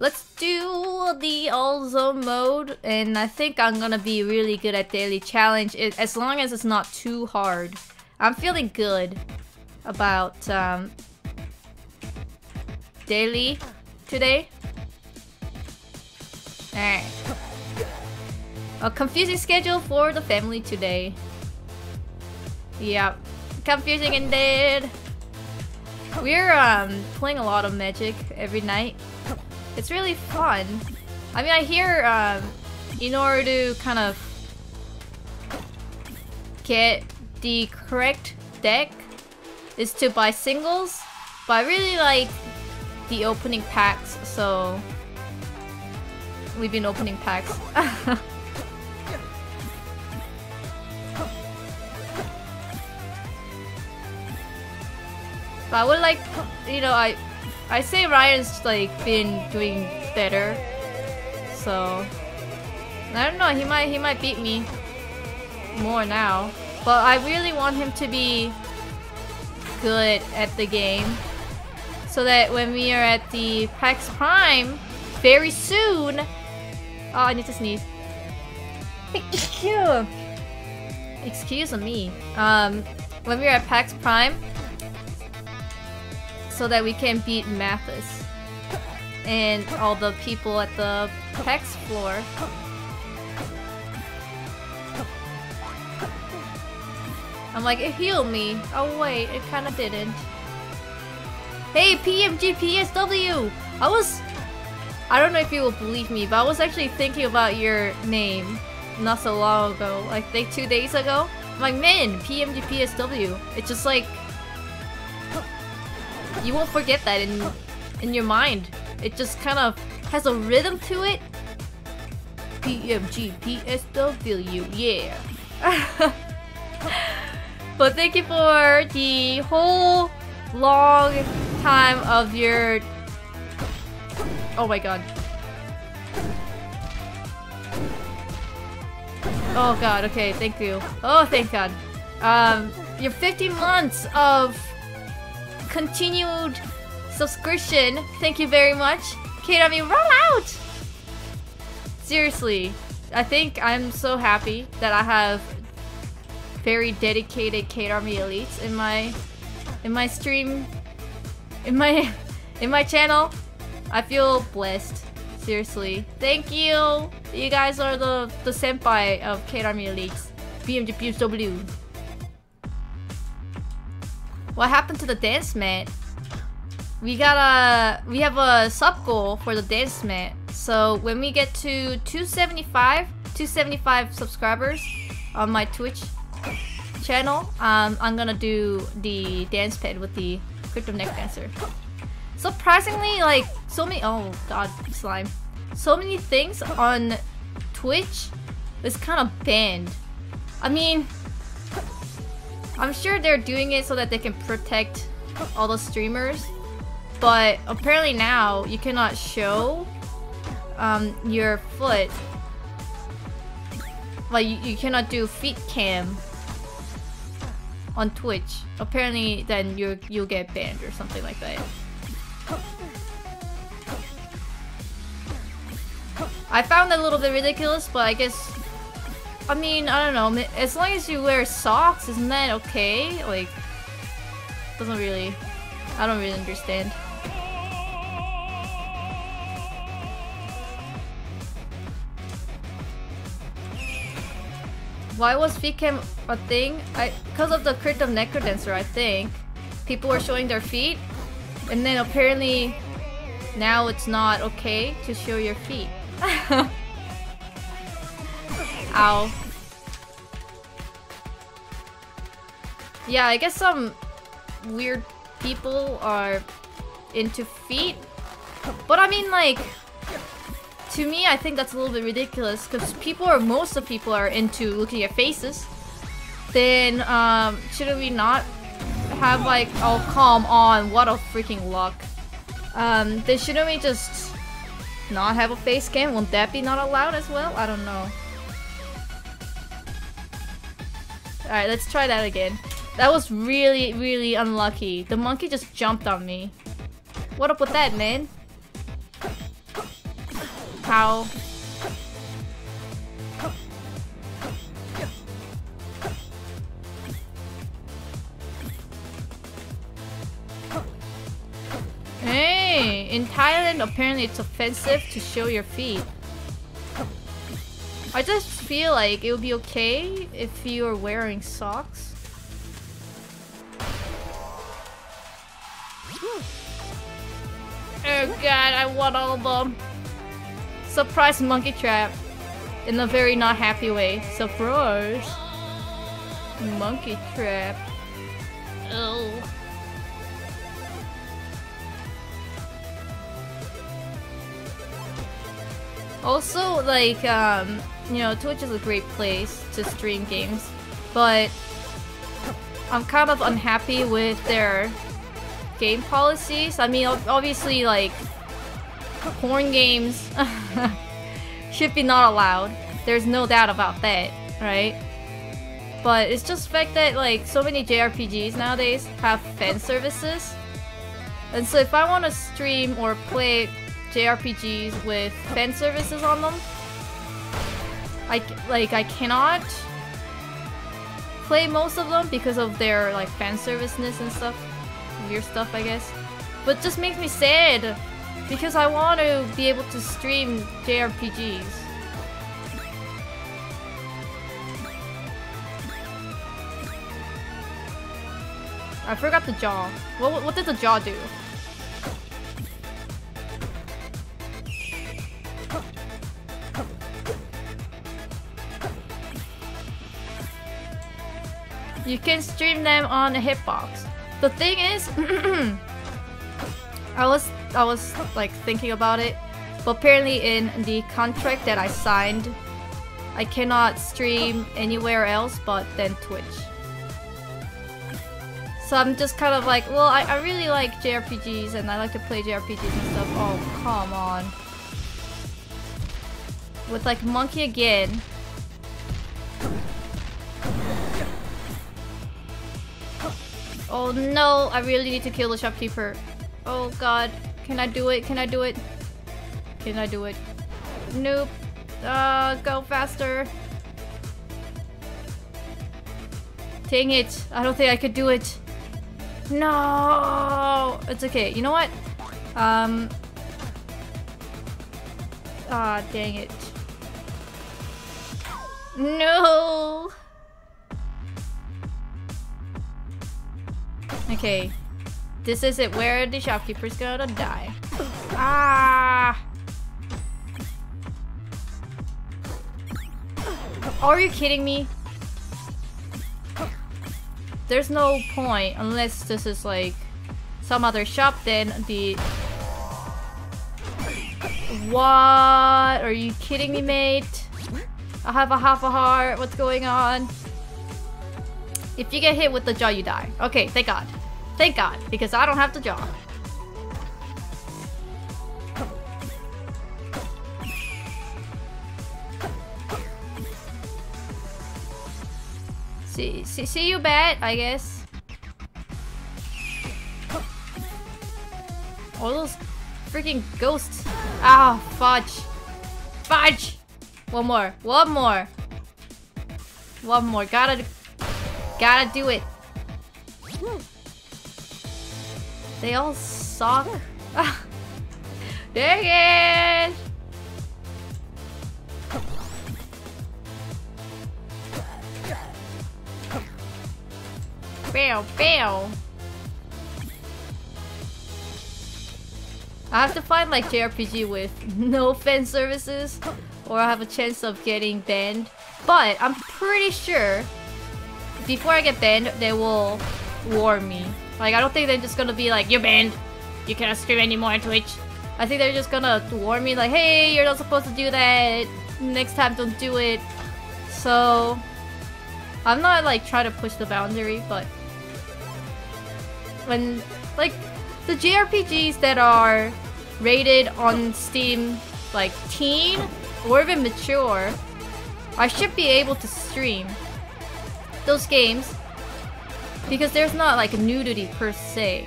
Let's do the all zone mode, and I think I'm gonna be really good at daily challenge, as long as it's not too hard. I'm feeling good about daily today. Alright. A confusing schedule for the family today. Yeah, confusing indeed. We're playing a lot of Magic every night. It's really fun. I mean, I hear in order to kind of get the correct deck is to buy singles, but I really like the opening packs, so we've been opening packs. But I would like, you know, I say Ryan's like been doing better, so I don't know. He might beat me more now, but I really want him to be good at the game, so that when we are at the PAX Prime very soon. Oh, I need to sneeze. Excuse me. When we are at PAX Prime. So that we can beat Mathis and all the people at the PAX floor. I'm like, it healed me. Oh wait, it kinda didn't. Hey PMGPSW! I don't know if you will believe me, but I was actually thinking about your name not so long ago. Like, I think 2 days ago. I'm like, man, PMGPSW. It's just like, you won't forget that in your mind. It just kind of has a rhythm to it. PMGPSW, yeah. But thank you for the whole long time of your... Oh my god. Oh god, okay, thank you. Oh, thank god. Your 15 months of continued subscription, thank you very much. KW, roll out! Seriously, I think I'm so happy that I have very dedicated KW elites in my stream, in my channel. I feel blessed. Seriously, thank you. You guys are the senpai of KW elites. BMGPSW. What happened to the dance mat? We have a sub goal for the dance mat. So when we get to 275 subscribers on my Twitch channel, I'm gonna do the dance pad with the Crypt of the NecroDancer. Surprisingly, like, so many, oh god, slime. So many things on Twitch is kind of banned. I mean, I'm sure they're doing it so that they can protect all the streamers, but apparently now you cannot show your foot. Like, you cannot do feet cam on Twitch. Apparently then you'll get banned or something like that. I found that a little bit ridiculous, but I guess, I mean, I don't know, as long as you wear socks, isn't that okay? Like, doesn't really... I don't really understand. Why was feet cam a thing? Because of the Crypt of NecroDancer, I think. People were showing their feet, and then apparently now it's not okay to show your feet. Ow. Yeah, I guess some weird people are into feet, but I mean, like, to me I think that's a little bit ridiculous, because people, or most of people, are into looking at faces. Then shouldn't we not have, like, oh come on, what a freaking luck. Then shouldn't we just not have a face cam? Won't that be not allowed as well? I don't know. Alright, let's try that again. That was really, really unlucky. The monkey just jumped on me. What up with that, man? how hey, in Thailand apparently it's offensive to show your feet. I just feel like it would be okay if you were wearing socks. Oh god, I want all of them. Surprise monkey trap. In a very not happy way. Surprise. Monkey trap. Oh. Also, like, you know, Twitch is a great place to stream games, but I'm kind of unhappy with their game policies. I mean, obviously, like, porn games should be not allowed. There's no doubt about that, right? But it's just the fact that, like, so many JRPGs nowadays have fan services. And so if I want to stream or play JRPGs with fan services on them, I cannot play most of them because of their, like, fan serviceness and stuff. Weird stuff, I guess. But it just makes me sad because I want to be able to stream JRPGs. I forgot the jaw. What did the jaw do? You can stream them on a hitbox. The thing is, I was like thinking about it, but apparently in the contract that I signed, I cannot stream anywhere else but then Twitch. So I'm just kind of like, well, I really like JRPGs and I like to play JRPGs and stuff. Oh, come on. With like monkey again. Oh no, I really need to kill the shopkeeper. Oh god, can I do it? Can I do it? Can I do it? Nope. Go faster. Dang it, I don't think I could do it. No, it's okay. You know what? Ah, dang it. No. Okay, this is it where the shopkeeper's gonna die. Ah! Are you kidding me? There's no point unless this is like some other shop, then the... What? Are you kidding me, mate? I have a half a heart, what's going on? If you get hit with the jaw, you die. Okay, thank god. Thank god, because I don't have the jaw. See you, bat, I guess. All those freaking ghosts. Ah, fudge. Fudge! One more. One more. One more. Gotta do it. They all suck. Dang it! Bow, bow. I have to find like JRPG with no fan services, or I have a chance of getting banned. But I'm pretty sure before I get banned, they will warn me. Like, I don't think they're just gonna be like, you're banned! You cannot stream anymore on Twitch. I think they're just gonna warn me like, hey, you're not supposed to do that. Next time, don't do it. So... I'm not like trying to push the boundary, but... When... Like, the JRPGs that are rated on Steam, like, teen or even mature, I should be able to stream those games because there's not like nudity per se.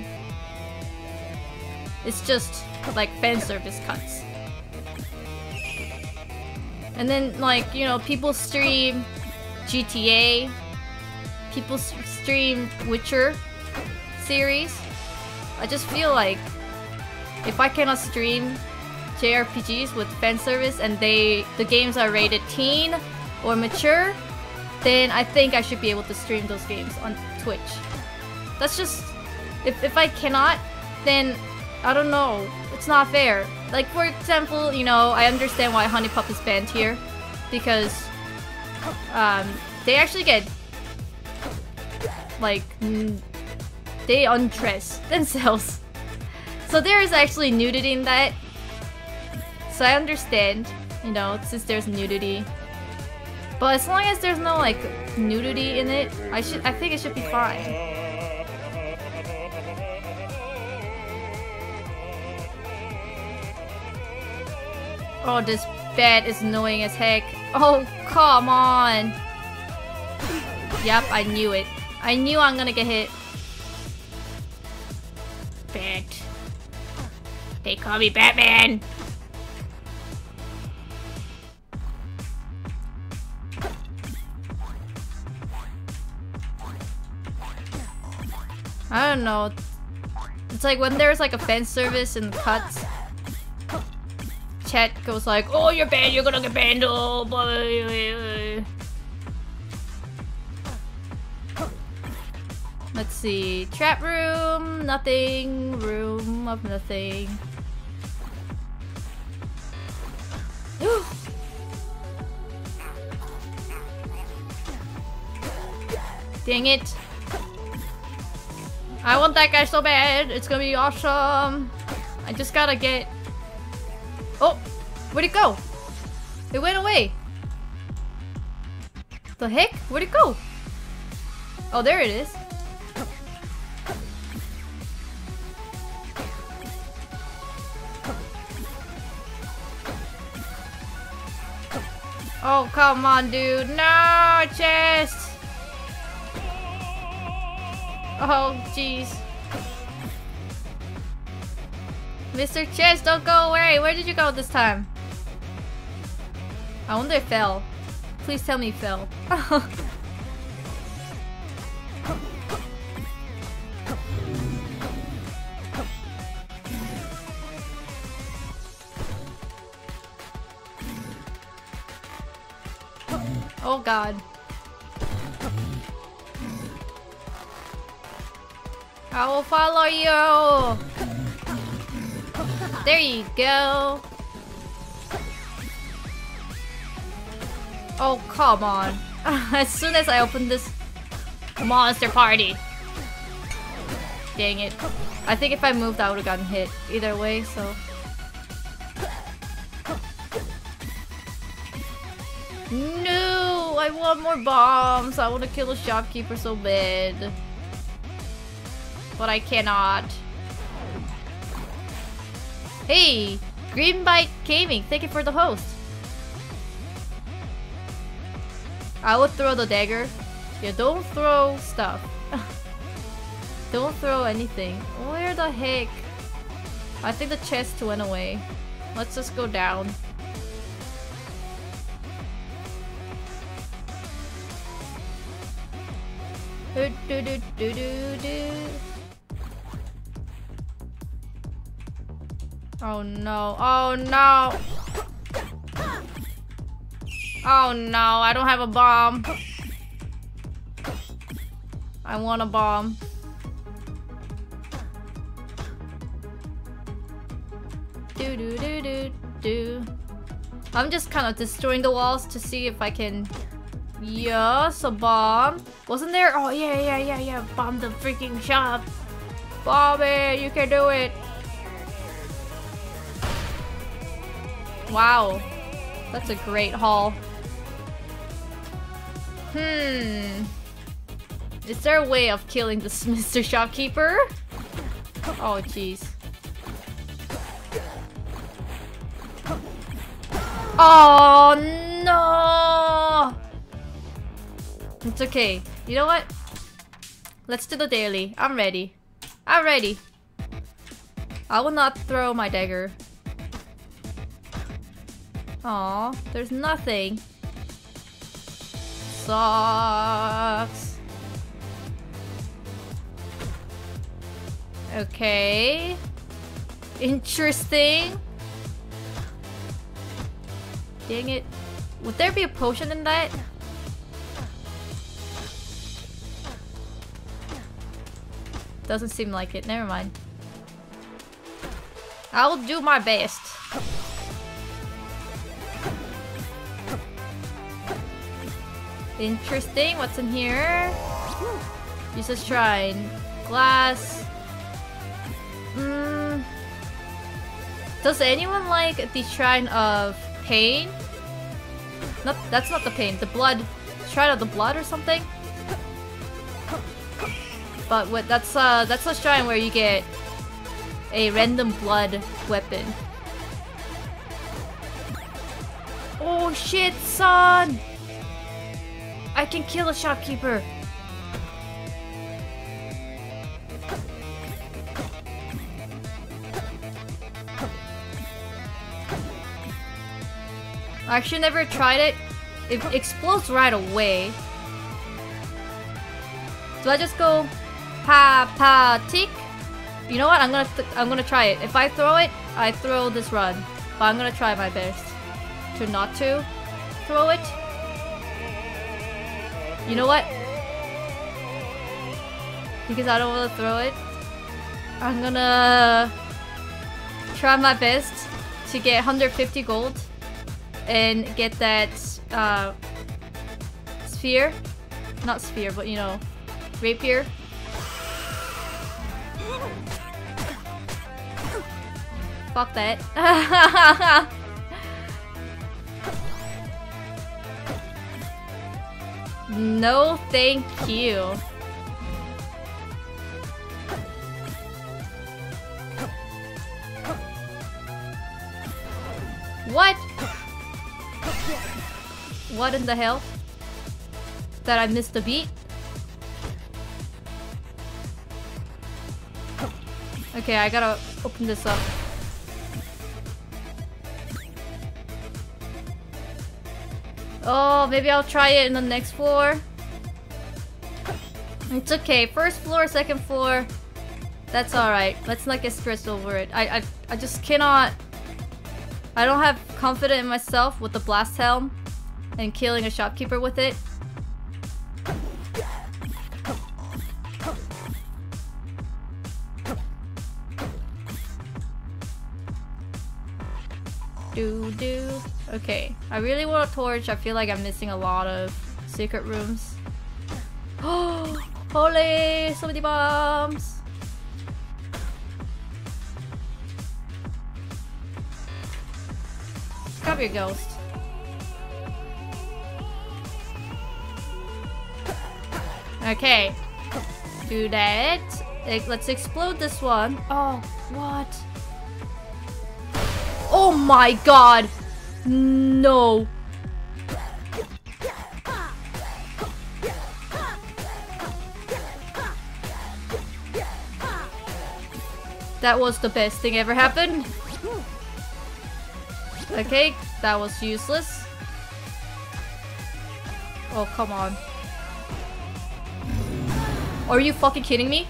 It's just like fan service cuts. And then, like, you know, people stream GTA, people stream Witcher series. I just feel like if I cannot stream JRPGs with fan service and the games are rated teen or mature, then I think I should be able to stream those games on Twitch. That's just, if I cannot, then I don't know, it's not fair. Like, for example, you know, I understand why Honey Pop is banned here, because they actually get, like, they undress themselves. So there is actually nudity in that. So I understand, you know, since there's nudity. But as long as there's no, like, nudity in it, I think it should be fine. Oh, this bed is annoying as heck. Oh, come on! Yep, I knew it. I knew I'm gonna get hit. Bad. They call me Batman! I don't know. It's like when there's like a fan service and cuts, chat goes like, "Oh, you're banned. You're gonna get banned." Oh, blah, blah, blah, blah. Let's see. Trap room, nothing. Room of nothing. Dang it. I want that guy so bad, it's gonna be awesome. I just gotta get... Oh! Where'd it go? It went away! The heck? Where'd it go? Oh, there it is. Oh, come on, dude. No, chest! Oh, jeez. Mr. Chess, don't go away! Where did you go this time? I wonder if it fell. Please tell me it fell. Oh god. I will follow you! There you go! Oh, come on. As soon as I open this monster party. Dang it. I think if I moved, I would've gotten hit either way, so... No! I want more bombs! I wanna kill the shopkeeper so bad. But I cannot. Hey! Green Bike Gaming, thank you for the host. I would throw the dagger. Yeah, don't throw stuff. Don't throw anything. Where the heck? I think the chest went away. Let's just go down. Oh no, oh no! Oh no, I don't have a bomb. I want a bomb. I'm just kind of destroying the walls to see if I can... Yes, a bomb. Wasn't there? Oh yeah. Bomb the freaking shop. Bomb it, you can do it. Wow, that's a great haul. Is there a way of killing this Mr. Shopkeeper? Oh, jeez. Oh, no! It's okay. You know what? Let's do the daily. I'm ready. I'm ready. I will not throw my dagger. Aw, there's nothing. Sucks. Okay. Interesting. Dang it. Would there be a potion in that? Doesn't seem like it. Never mind. I'll do my best. Interesting. What's in here? Use a shrine. Glass. Does anyone like the shrine of pain? No, that's not the pain. The blood. Shrine of the blood or something? But what, that's a shrine where you get a random blood weapon. Oh shit, son! I can kill a shopkeeper. I actually never tried it. It explodes right away. So I just go. Pa-pa-tick. You know what? I'm gonna try it. If I throw it, I throw this run. But I'm gonna try my best to not to throw it. You know what? Because I don't want to throw it, I'm gonna try my best to get 150 gold and get that sphere. Not sphere, but you know, rapier. Fuck that. No, thank you. What? What in the hell? Did I miss the beat? Okay, I gotta open this up. Oh, maybe I'll try it in the next floor. It's okay. First floor, second floor. That's alright. Let's not get stressed over it. I just cannot... I don't have confidence in myself with the blast helm and killing a shopkeeper with it. Okay, I really want a torch. I feel like I'm missing a lot of secret rooms. Oh, holy, so many bombs. Stop your ghost. Okay, do that. Let's explode this one. Oh, what? Oh my god! No! That was the best thing ever happened. Okay, that was useless. Oh, come on. Are you fucking kidding me?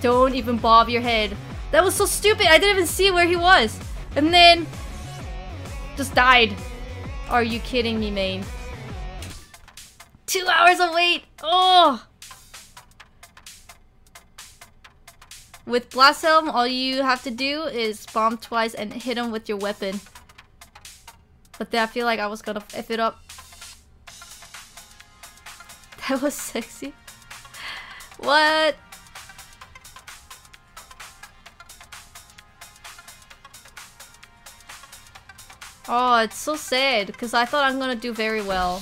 Don't even bob your head. That was so stupid. I didn't even see where he was. And then just died. Are you kidding me, man? 2 hours of wait. Oh. With blast helm, all you have to do is bomb twice and hit him with your weapon. But then I feel like I was gonna F it up. That was sexy. What? Oh, it's so sad, because I thought I'm gonna do very well.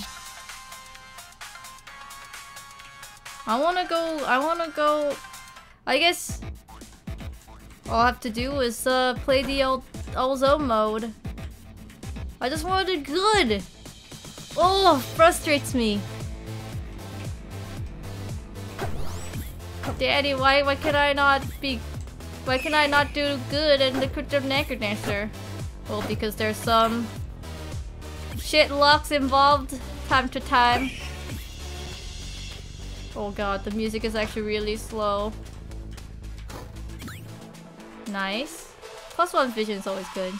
I wanna go... I guess... all I have to do is play the old zone mode. I just wanna do good! Oh, frustrates me. Daddy, why can I not be Why can I not do good in the Crypt of the NecroDancer? Well, because there's some shitlocks involved time to time. Oh god, the music is actually really slow. Nice. Plus one vision is always good.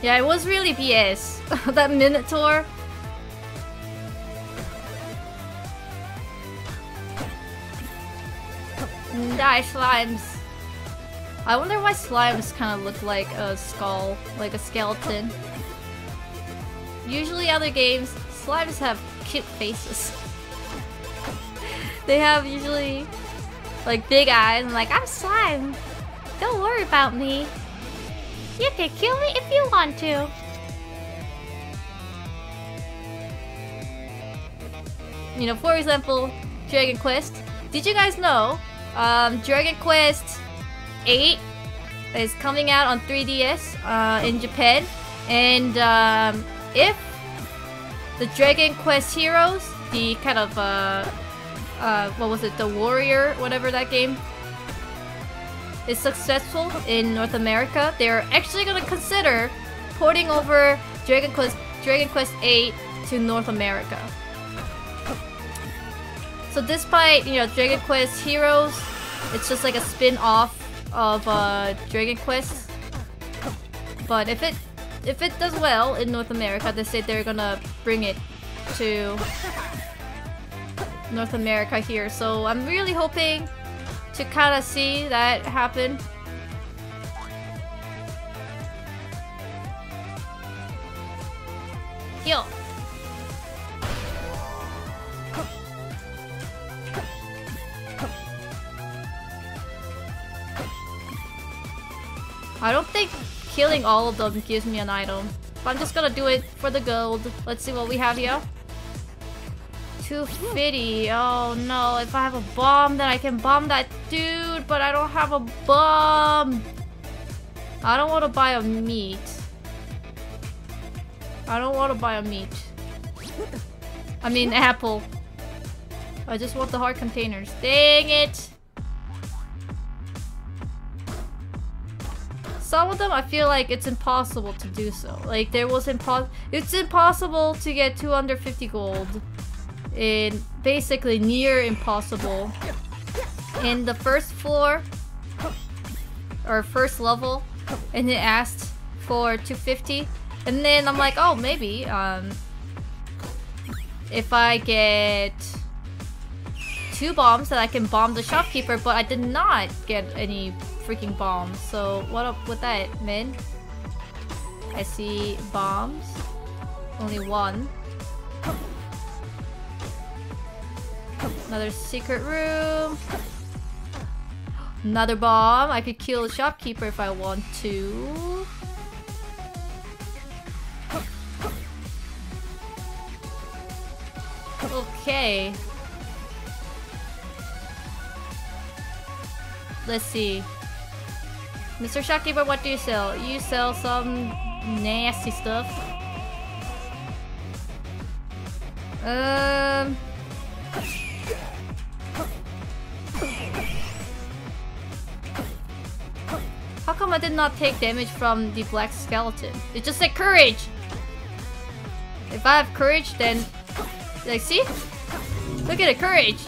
Yeah, it was really BS. That Minotaur. Die, slimes. I wonder why slimes kind of look like a skull, like a skeleton. Usually other games, slimes have cute faces. They have usually like big eyes and like, I'm slime. Don't worry about me. You can kill me if you want to. You know, for example, Dragon Quest. Did you guys know Dragon Quest 8 is coming out on 3DS in Japan? And if the Dragon Quest Heroes, the kind of what was it, the warrior, whatever that game, is successful in North America, they're actually gonna consider porting over Dragon Quest 8 to North America. So despite, you know, Dragon Quest Heroes, it's just like a spin-off of Dragon Quest. But if it does well in North America, they say they're gonna bring it to North America here. So I'm really hoping to kind of see that happen. Heal. I don't think killing all of them gives me an item, but I'm just gonna do it for the gold. Let's see what we have here. 250. Oh no, if I have a bomb, then I can bomb that dude, but I don't have a bomb. I don't want to buy a meat. I don't want to buy a meat. I mean, apple. I just want the hard containers. Dang it! Some of them, I feel like it's impossible to do so. Like, there was it's impossible to get 250 gold. And basically near impossible. In the first floor, or first level, and it asked for 250. And then I'm like, oh, maybe, if I get 2 bombs, then I can bomb the shopkeeper, but I did not get any freaking bombs. So what up with that, man? I see bombs. Only one. Another secret room. Another bomb. I could kill the shopkeeper if I want to. Okay. Let's see. Mr. Shopkeeper, what do you sell? You sell some nasty stuff. How come I did not take damage from the black skeleton? It just said courage! If I have courage, then... like, see? Look at it, courage!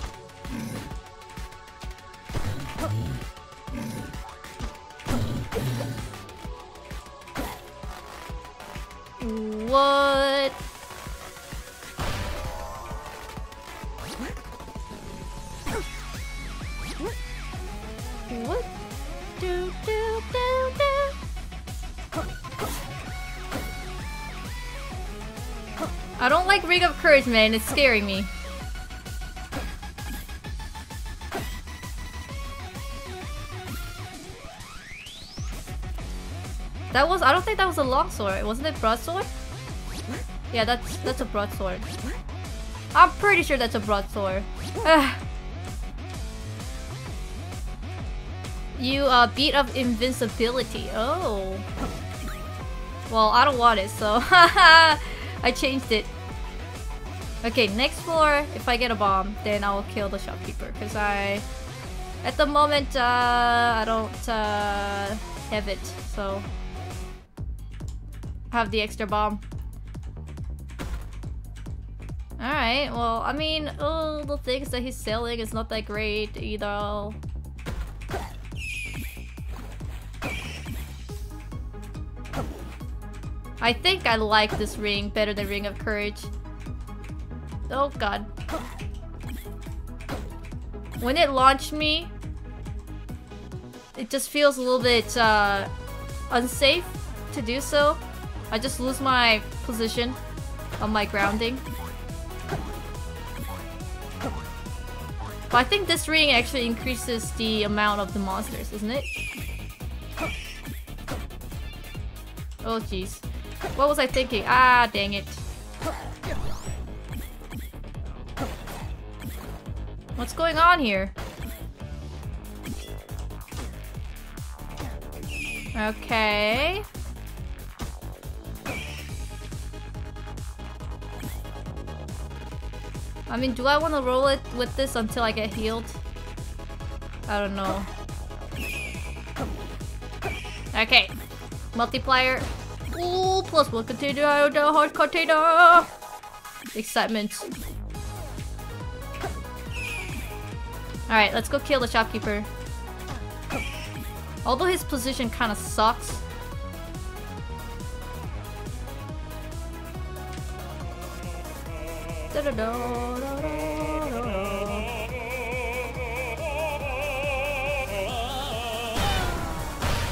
What? What? Do, do, do, do. I don't like Ring of Courage, man. It's scaring me. That was... I don't think that was a longsword. Wasn't it broadsword? Yeah, that's a broadsword. I'm pretty sure that's a broadsword. You beat up invincibility. Oh. Well, I don't want it, so I changed it. Okay, next floor, if I get a bomb, then I'll kill the shopkeeper. Because at the moment, I don't have it. So, have the extra bomb. Alright, well, I mean, all the things that he's selling is not that great either. I think I like this ring better than Ring of Courage. Oh god. When it launched me, it just feels a little bit unsafe to do so. I just lose my position on my grounding. But I think this ring actually increases the amount of the monsters, isn't it? Oh jeez. What was I thinking? Ah, dang it. What's going on here? Okay. I mean, do I want to roll it with this until I get healed? I don't know. Okay. Multiplier. Ooh, plus one container, the hard container! Excitement. Alright, let's go kill the shopkeeper. Although his position kind of sucks.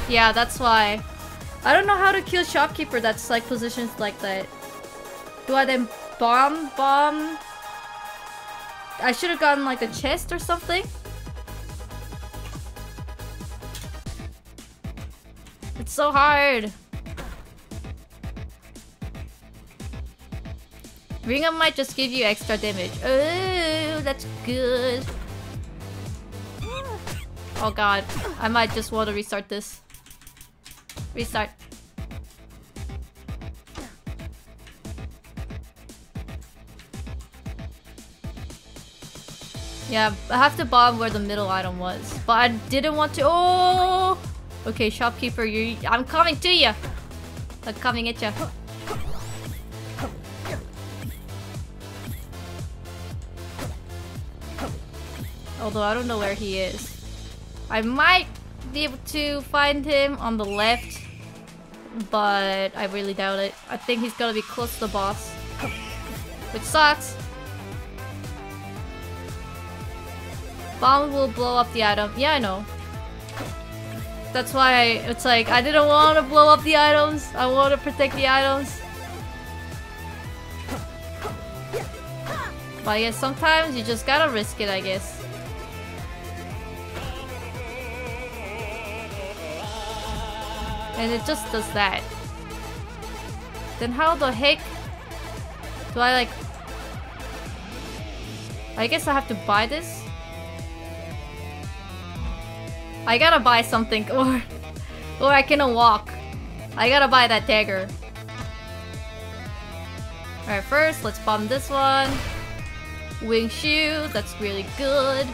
Yeah, that's why. I don't know how to kill shopkeeper that's like positions like that. Do I then bomb? I should have gotten like a chest or something. It's so hard. Ring of Might just give you extra damage. Oh, that's good. Oh god, I might just want to restart this. Restart. Yeah, I have to bomb where the middle item was. But I didn't want to— oh! Okay, shopkeeper, I'm coming to you! I'm coming at you. Although I don't know where he is. I might be able to find him on the left, but I really doubt it. I think he's gonna be close to the boss, which sucks. Bomb will blow up the item. Yeah, I know. That's why it's like I didn't want to blow up the items. I want to protect the items. But I guess sometimes you just gotta risk it, I guess. And it just does that. Then how the heck do I like... I guess I have to buy this? I gotta buy something or I cannot walk. I gotta buy that dagger. Alright, first let's bomb this one. Wing shoe, that's really good.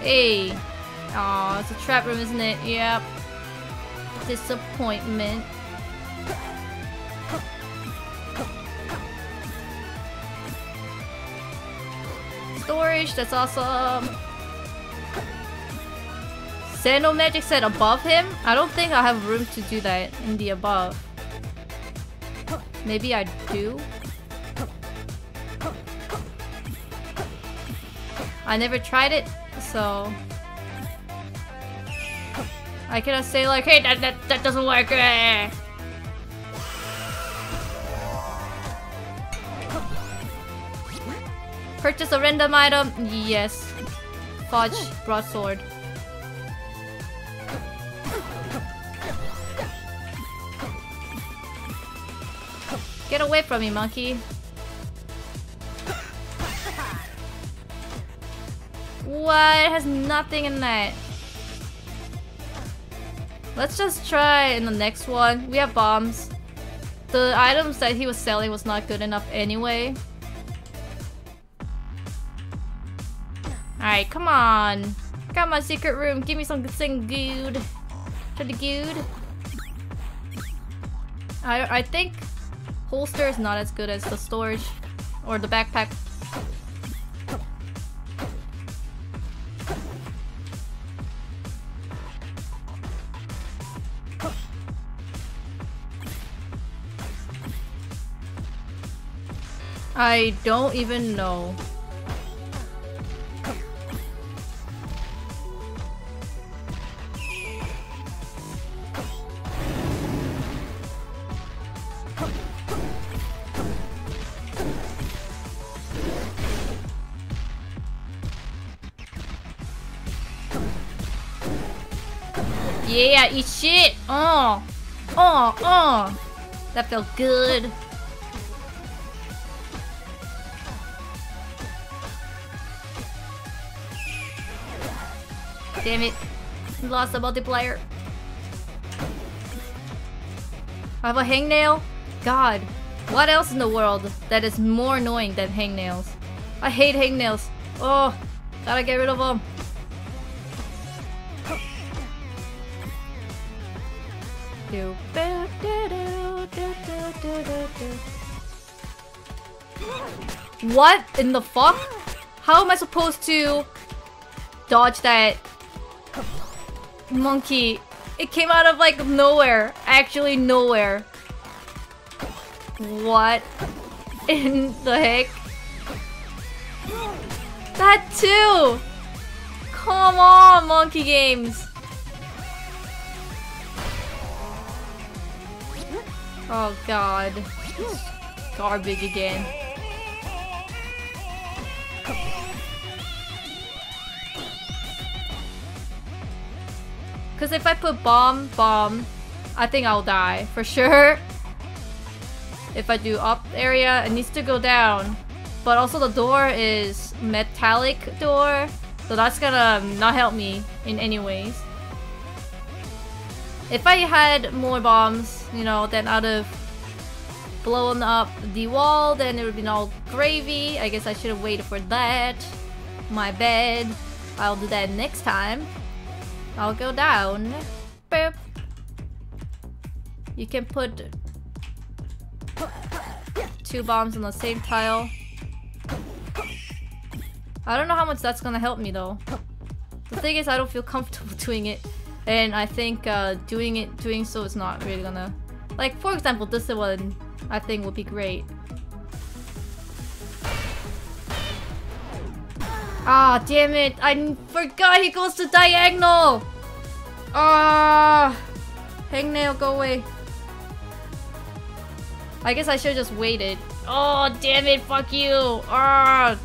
Hey, aw, it's a trap room, isn't it? Yep. Disappointment. Storage, that's awesome. Sandal magic set above him? I don't think I have room to do that in the above. Maybe I do? I never tried it. So I cannot say like, hey, that doesn't work. Purchase a random item. Yes. Fudge broadsword. Get away from me, monkey. What? It has nothing in that. Let's just try in the next one. We have bombs. The items that he was selling was not good enough anyway. Alright, come on. Got my secret room. Give me something good. Try to good. I think holster is not as good as the storage or the backpack. I don't even know. Yeah, eat shit! Oh! Oh! Oh! That felt good! Damn it. Lost the multiplier. I have a hangnail? God. What else in the world that is more annoying than hangnails? I hate hangnails. Oh! Gotta get rid of them. Do, do, do, do, do, do, do, do. What in the fuck? How am I supposed to dodge that monkey? It came out of like nowhere. Actually nowhere. What in the heck? That too! Come on, monkey games! Oh god, it's garbage again. Cause if I put bomb, I think I'll die for sure. If I do up area, it needs to go down. But also the door is metallic door, so that's gonna not help me in any ways. If I had more bombs, you know, then I'd have blown up the wall, then it would be all gravy. I guess I should have waited for that. My bad. I'll do that next time. I'll go down. Boop. You can put 2 bombs on the same tile. I don't know how much that's gonna help me though. The thing is, I don't feel comfortable doing it. And I think doing so is not really gonna... Like, for example, this one I think would be great. Ah, damn it! I forgot he goes to diagonal! Ah! Hangnail, go away. I guess I should've just waited. Oh, damn it, fuck you! Ah!